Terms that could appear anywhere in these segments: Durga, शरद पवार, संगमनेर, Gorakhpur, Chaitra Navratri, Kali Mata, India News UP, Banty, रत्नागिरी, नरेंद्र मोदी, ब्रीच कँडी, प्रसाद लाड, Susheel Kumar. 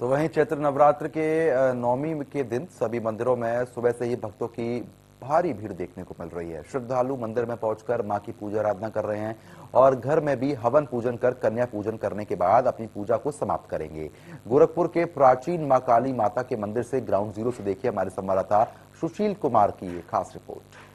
तो वहीं चैत्र नवरात्र के नौमी के दिन सभी मंदिरों में सुबह से ही भक्तों की भारी भीड़ देखने को मिल रही है। श्रद्धालु मंदिर में पहुंचकर मां की पूजा आराधना कर रहे हैं और घर में भी हवन पूजन कर कन्या पूजन करने के बाद अपनी पूजा को समाप्त करेंगे। गोरखपुर के प्राचीन मां काली माता के मंदिर से ग्राउंड जीरो से देखिए हमारे संवाददाता सुशील कुमार की ये खास रिपोर्ट।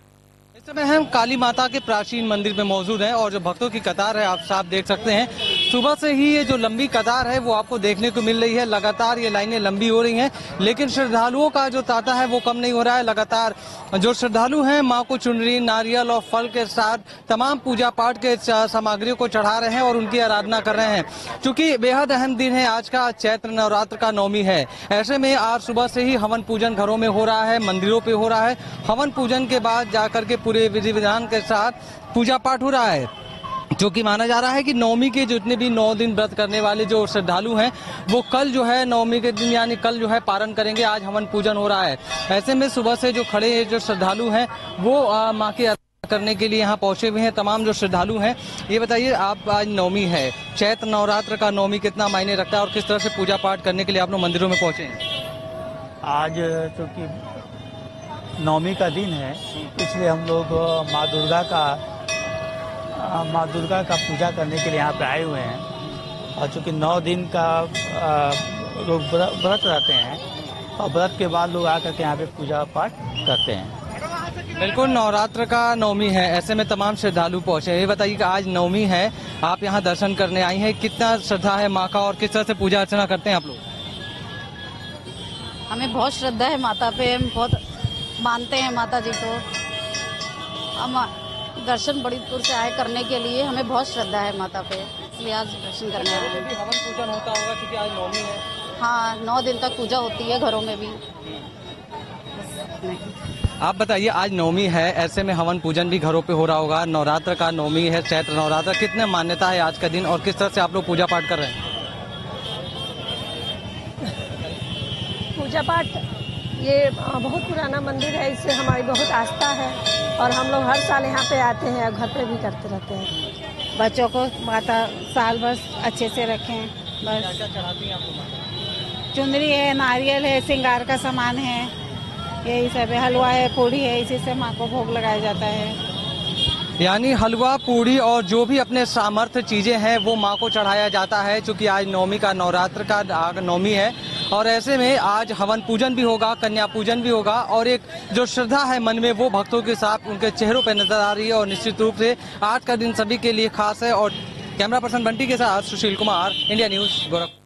इस समय हम काली माता के प्राचीन मंदिर में मौजूद हैं और जो भक्तों की कतार है आप साफ देख सकते हैं। सुबह से ही ये जो लंबी कतार है वो आपको देखने को मिल रही है। लगातार ये लाइनें लंबी हो रही हैं लेकिन श्रद्धालुओं का जो तांता है वो कम नहीं हो रहा है। लगातार जो श्रद्धालु हैं मां को चुनरी, नारियल और फल के साथ तमाम पूजा पाठ के सामग्रियों को चढ़ा रहे हैं और उनकी आराधना कर रहे हैं। चूंकि बेहद अहम दिन है आज का, चैत्र नवरात्र का नौमी है, ऐसे में आज सुबह से ही हवन पूजन घरों में हो रहा है, मंदिरों पर हो रहा है। हवन पूजन के बाद जाकर के पूरे विधि विधान के साथ पूजा पाठ हो रहा है, जो कि माना जा रहा है कि नवमी के जितने भी 9 दिन व्रत करने वाले जो श्रद्धालु हैं वो कल जो है नवमी के दिन यानी कल जो है पारण करेंगे। आज हवन पूजन हो रहा है, ऐसे में सुबह से जो खड़े जो श्रद्धालु हैं वो मां के करने के लिए यहाँ पहुंचे हुए हैं तमाम जो श्रद्धालु हैं। ये बताइए आप, आज नवमी है, चैत्र नवरात्र का नवमी कितना मायने रखता है और किस तरह से पूजा पाठ करने के लिए आप लोग मंदिरों में पहुंचे हैं? आज चूंकि नवमी का दिन है इसलिए हम लोग माँ दुर्गा का पूजा करने के लिए यहाँ पर आए हुए हैं। और चूँकि 9 दिन का लोग व्रत रहते हैं और व्रत के बाद लोग आकर के यहाँ पे पूजा पाठ करते हैं। बिल्कुल नवरात्र का नवमी है, ऐसे में तमाम श्रद्धालु पहुँचे हैं। ये बताइए कि आज नवमी है, आप यहाँ दर्शन करने आई हैं, कितना श्रद्धा है माँ का और किस तरह से पूजा अर्चना करते हैं आप लोग? हमें बहुत श्रद्धा है माता पे, हम बहुत मानते हैं माता जी को। हम दर्शन बड़ी दूर से आए करने के लिए, हमें बहुत श्रद्धा है माता पे, इसलिए आज दर्शन करने आए। हवन पूजन होता होगा क्योंकि आज नवमी है। हाँ, 9 दिन तक पूजा होती है घरों में भी। आप बताइए, आज नवमी है, ऐसे में हवन पूजन भी घरों पे हो रहा होगा। नवरात्र का नवमी है, चैत्र नवरात्र, कितने मान्यता है आज का दिन और किस तरह से आप लोग पूजा पाठ कर रहे हैं? पूजा पाठ, ये बहुत पुराना मंदिर है, इससे हमारी बहुत आस्था है और हम लोग हर साल यहाँ पे आते हैं और घर पे भी करते रहते हैं। बच्चों को माता साल भर अच्छे से रखें। बस चुनरी है, नारियल है, श्रृंगार का सामान है, यही सब है, हलवा है, पूड़ी है, इसी से माँ को भोग लगाया जाता है। यानी हलवा, पूड़ी और जो भी अपने सामर्थ्य चीज़ें हैं वो माँ को चढ़ाया जाता है। चूँकि आज नवमी का, नवरात्र का नवमी है और ऐसे में आज हवन पूजन भी होगा, कन्या पूजन भी होगा और एक जो श्रद्धा है मन में वो भक्तों के साथ उनके चेहरों पर नजर आ रही है और निश्चित रूप से आज का दिन सभी के लिए खास है। और कैमरा पर्सन बंटी के साथ सुशील कुमार, इंडिया न्यूज़, गोरखपुर।